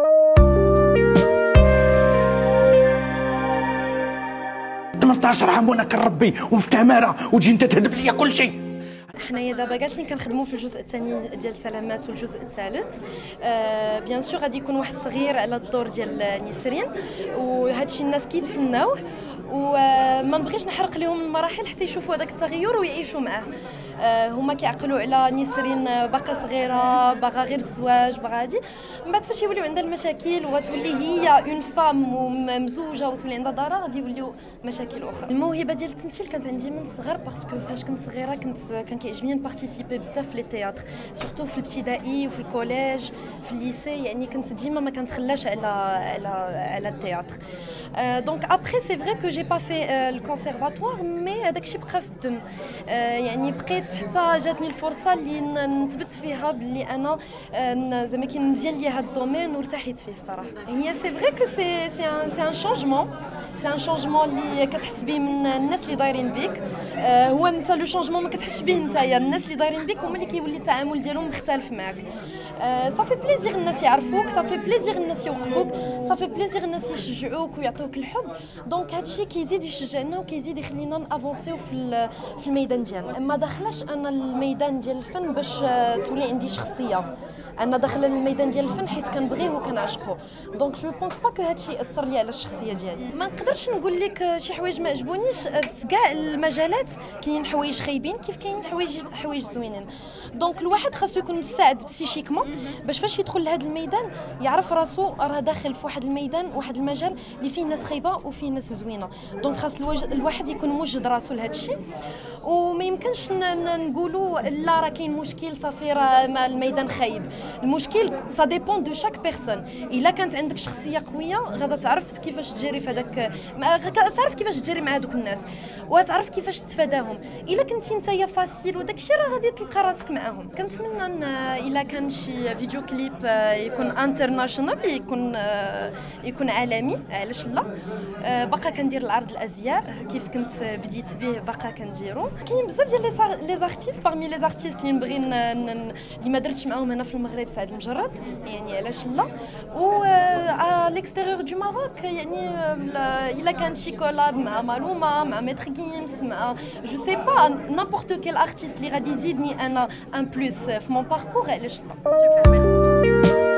18 عام وانا كنربي وفي تماره وتجي انت تهدب ليا كل شيء. حنايا دابا جالسين كنخدموا في الجزء الثاني ديال سلامات والجزء الثالث. بيان سور غادي يكون واحد التغيير على الدور ديال نسرين وهادشي الناس كيتسناوه وما نبغيش نحرق لهم المراحل حتى يشوفوا هذاك التغير ويعيشوا معاه. هما كيعقلوا على نسرين باقا صغيره باغا غير الزواج باغا هادي، من بعد فاش يوليو عندها المشاكل وتولي هي اون فام ومزوجه وتولي عندها دارا غادي يوليو مشاكل اخرى. الموهبه ديال التمثيل كانت عندي من الصغر باسكو فاش كنت صغيره كان كيعجبني نبارتيسيبي بزاف في لي تياتر سورتو في الابتدائي وفي الكوليج في الليسي، يعني كنت ديما ما كنتخلاش على التياتر. دونك ابري سي فري كو جي با في الكونسيرفاتوار مي هذاك الشيء بقى في الدم، يعني بقيت حتى جاتني الفرصه اللي نثبت فيها باللي انا زعما كاين مزيان ليا هذا الدومين وارتحيت فيه الصراحه. هي سي فري كو سي ان شونجمون، سي ان شونجمون اللي كتحس به من الناس اللي دايرين بيك، هو انت لو شونجمون ما كتحسش به نتايا، الناس اللي دايرين بيك هما اللي كيولي التعامل ديالهم مختلف معاك. صافي بليزير الناس يعرفوك، صافي بليزير الناس يوقفوك، صافي بليزير الناس يشجعوك ويعطوك الحب، دونك هادشي كيزيد يشجعنا وكيزيد يخلينا نافونسيو في الميدان ديالنا. ما داخلاش انا الميدان ديال الفن باش تولي عندي شخصيه، انا داخله للميدان ديال الفن حيت كنبغيه وكنعشقه، دونك جو بونس با كو هادشي اثر لي على الشخصيه ديالي. ما نقدرش نقول لك شي حوايج ما عجبونيش، في كاع المجالات كاينين حوايج خايبين كيف كاينين حوايج زوينين، دونك الواحد خاصو يكون مستعد بسيشيكمون باش فاش يدخل لهذا الميدان يعرف راسو راه داخل في واحد الميدان واحد المجال اللي فيه ناس خايبه وفيه ناس زوينه، دونك خاص الواحد يكون موجد راسو لهذا الشيء وما يمكنش نقولوا لا راه كاين مشكل صافي راه الميدان خايب. المشكل سا ديبون دو شاك بيرسون، الا كانت عندك شخصيه قويه غادا تعرف كيفاش تجري في هذاك، تعرف كيفاش تجري مع هذوك الناس وتعرف كيفاش تتفاداهم. الا كنتي نتايا فاسيل وداك الشيء راه غادي تلقى راسك معاهم. كنتمنى ان الا كان شي فيديو كليب يكون انترناشونال يكون عالمي، علاش لا. باقا كندير العرض الازياء كيف كنت بديت به باقا كنديرو. كاين بزاف ديال لي زارتيست باغمي لي زارتيست اللي نبغي اللي ما درتش معاهم هنا في المغرب سعد المجرد، يعني علاش لا. و ليكستيريور دو ماروك يعني الا كان شي كولاب مع معلومه مع ميتر جيمس مع جو سي با نابورت كيل ارتيست اللي غادي يزيدني انا ان بلوس في مون باركور، علاش لا.